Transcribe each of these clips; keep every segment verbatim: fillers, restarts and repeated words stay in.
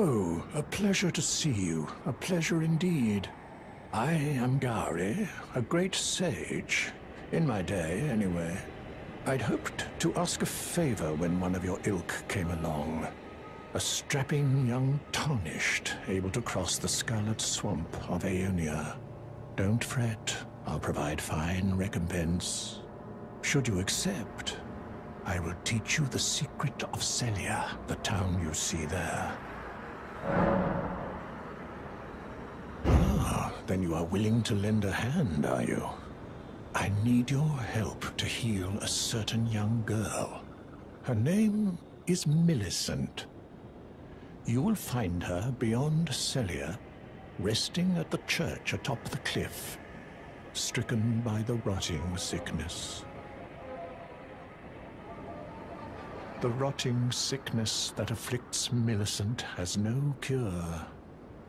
So, a pleasure to see you, a pleasure indeed. I am Gauri, a great sage, in my day anyway. I'd hoped to ask a favor when one of your ilk came along. A strapping young tarnished, able to cross the scarlet swamp of Aeonia. Don't fret, I'll provide fine recompense. Should you accept, I will teach you the secret of Sellia, the town you see there. Ah, then you are willing to lend a hand, are you? I need your help to heal a certain young girl. Her name is Millicent. You will find her beyond Sellia, resting at the church atop the cliff, stricken by the rotting sickness. The rotting sickness that afflicts Millicent has no cure.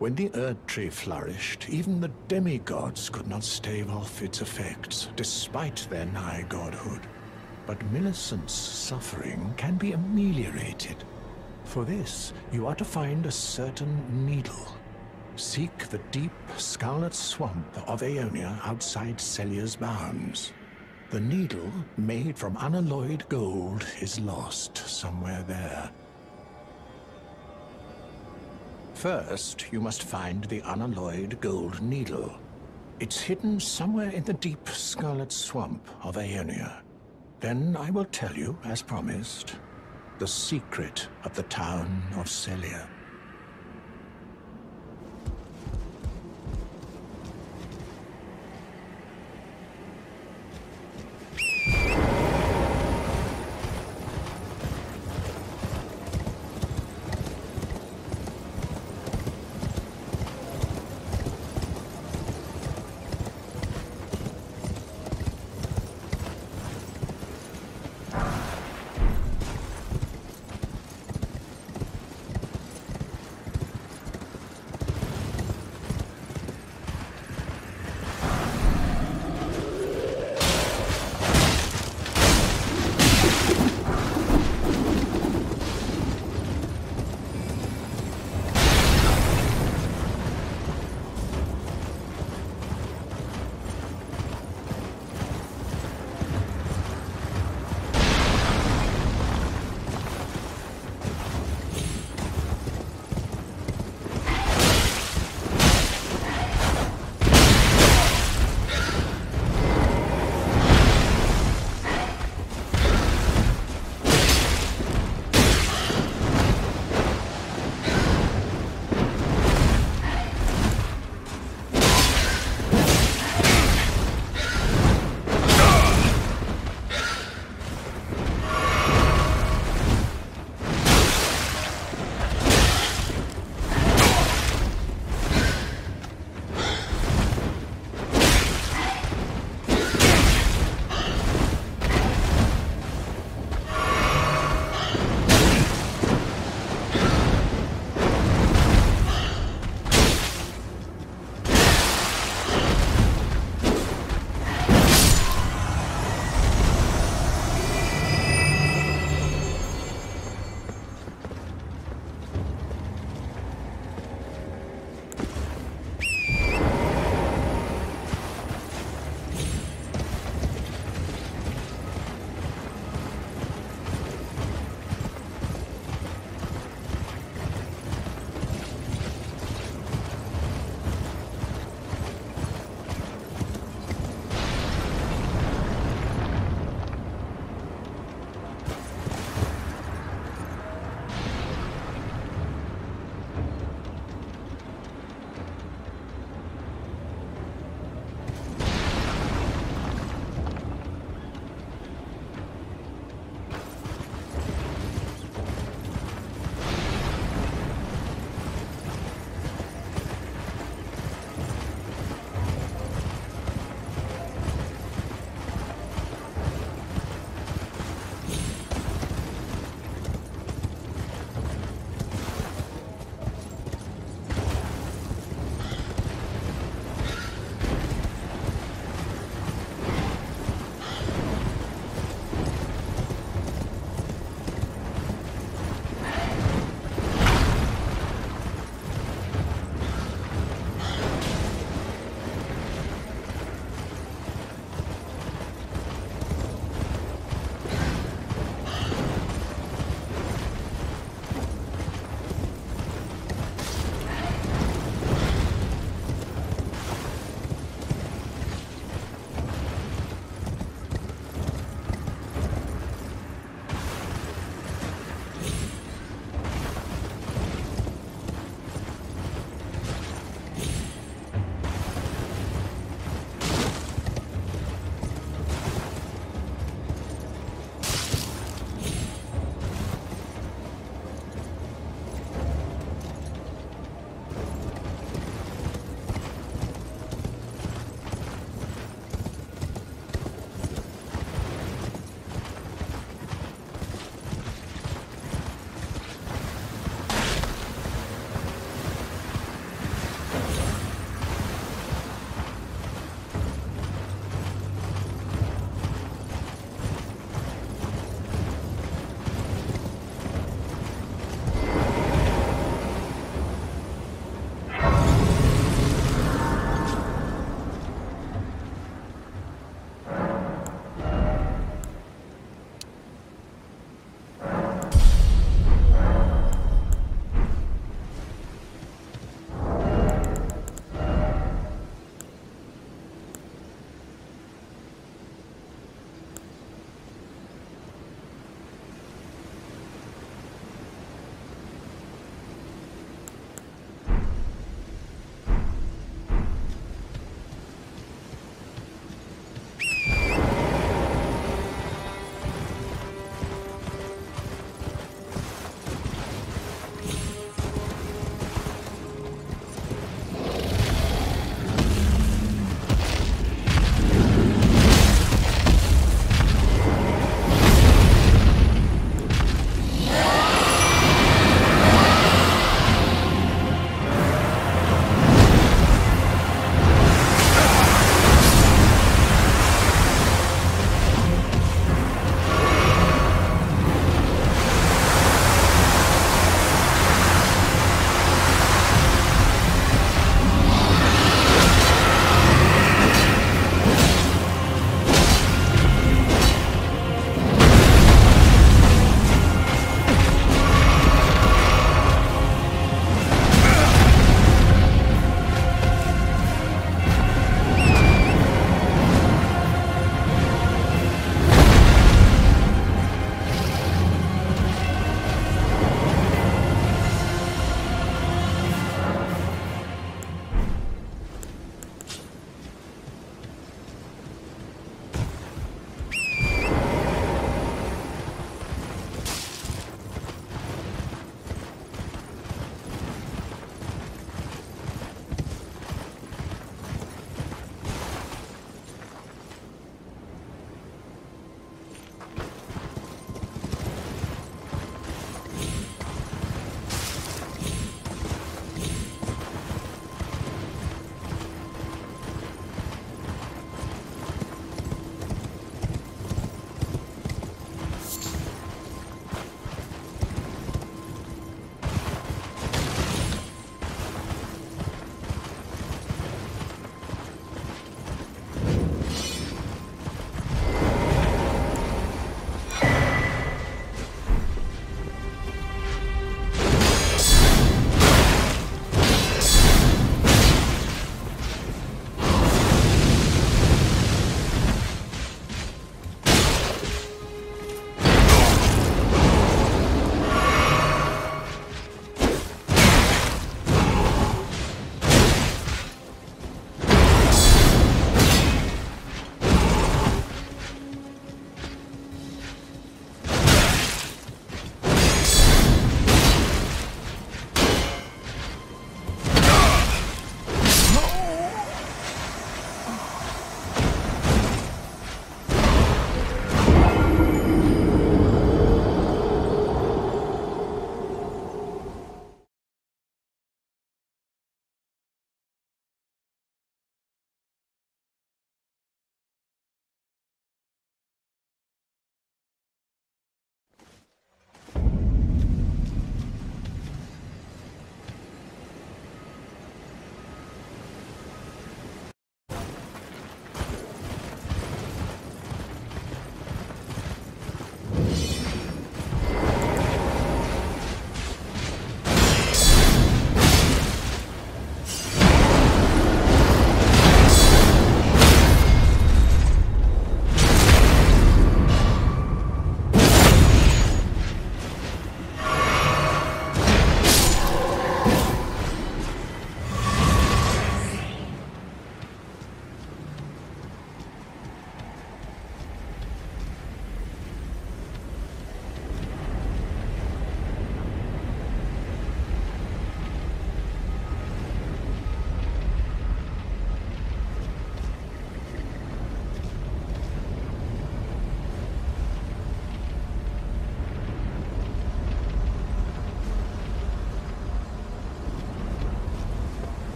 When the Erdtree flourished, even the demigods could not stave off its effects, despite their nigh godhood. But Millicent's suffering can be ameliorated. For this, you are to find a certain needle. Seek the deep scarlet swamp of Aeonia outside Sellia's bounds. The needle, made from unalloyed gold, is lost somewhere there. First, you must find the unalloyed gold needle. It's hidden somewhere in the deep scarlet swamp of Aeonia. Then I will tell you, as promised, the secret of the town of Sellia.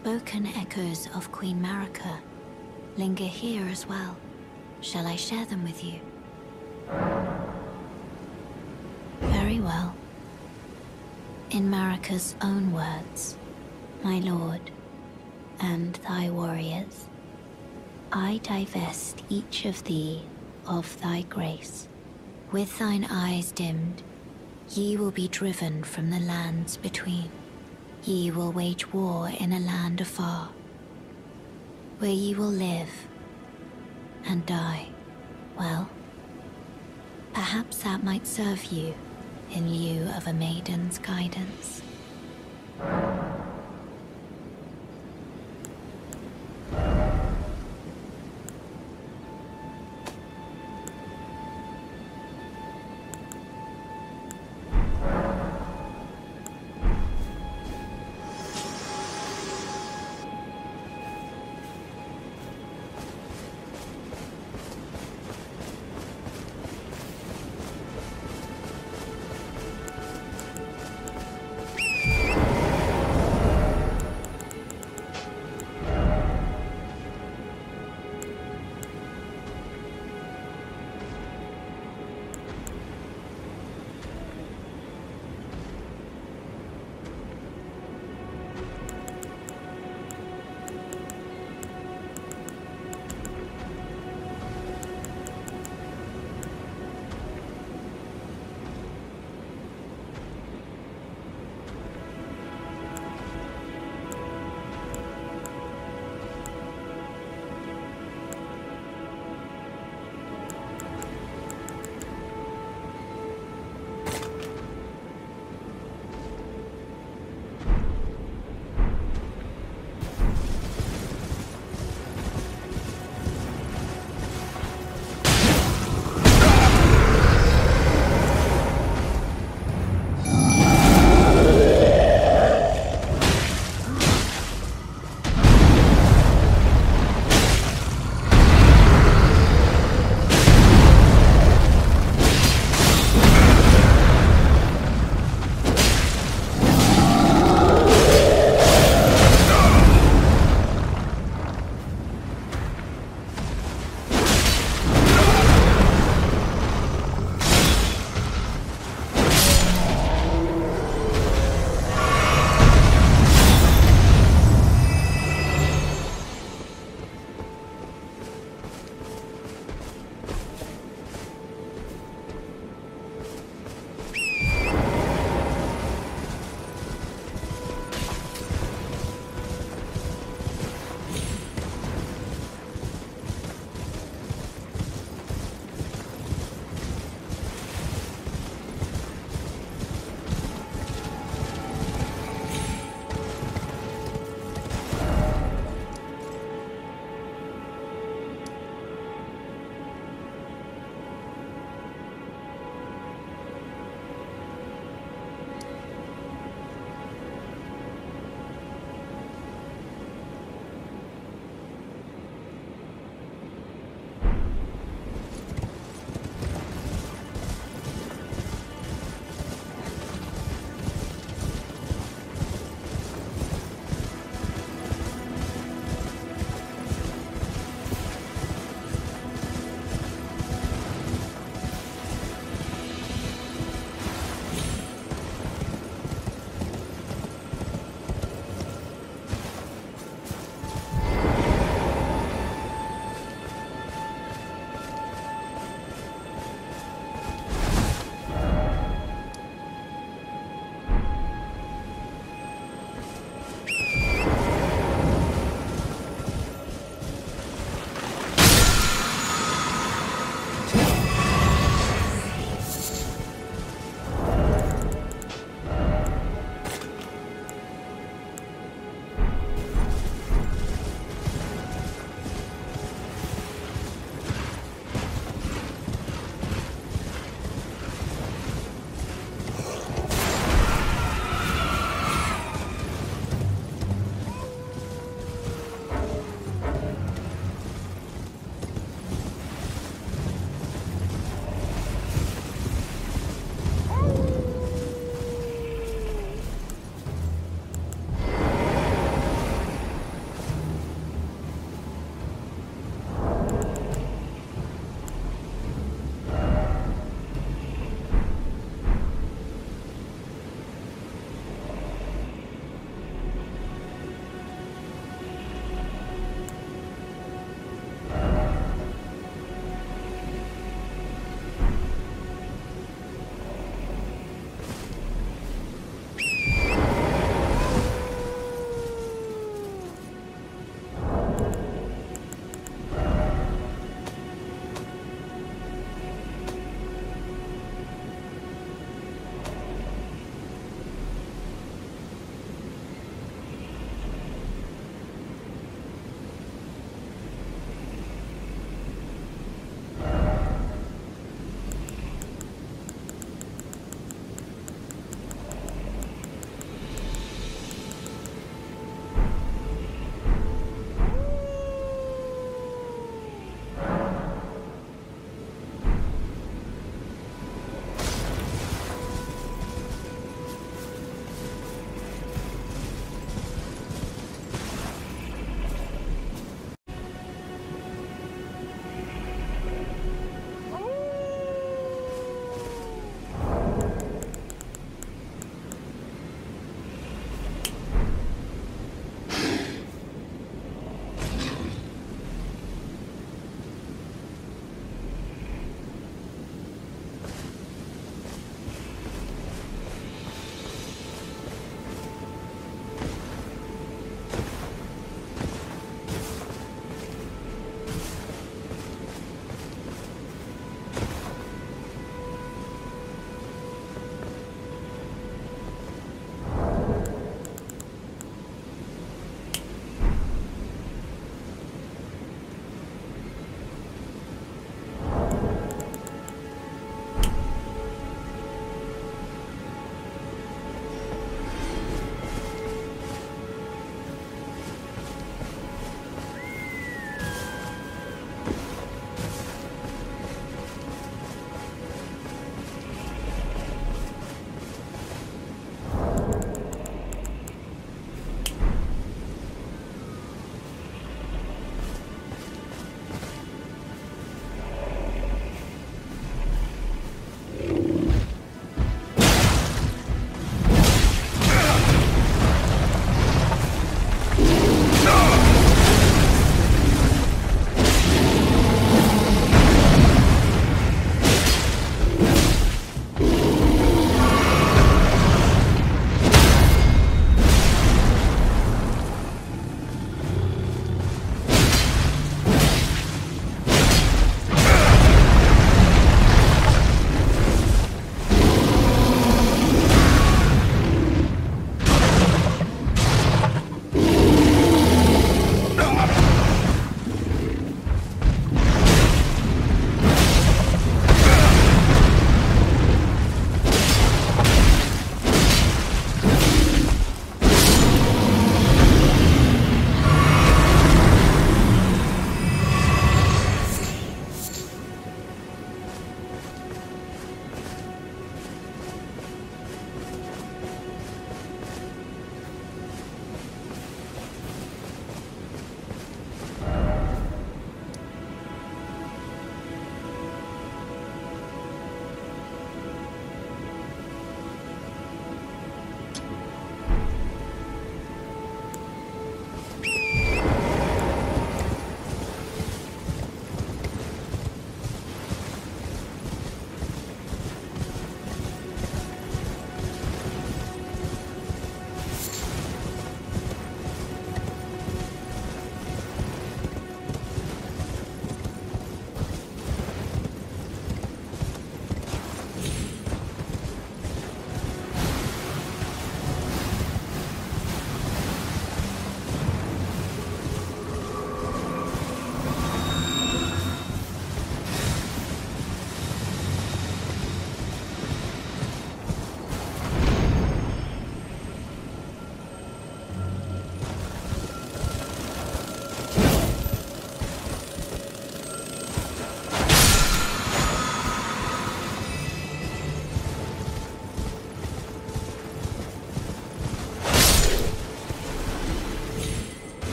spoken echoes of Queen Marika linger here as well. Shall I share them with you? Very well. In Marika's own words, my lord and thy warriors, I divest each of thee of thy grace. With thine eyes dimmed, ye will be driven from the lands between. Ye will wage war in a land afar, where ye will live and die. Well, perhaps that might serve you in lieu of a maiden's guidance.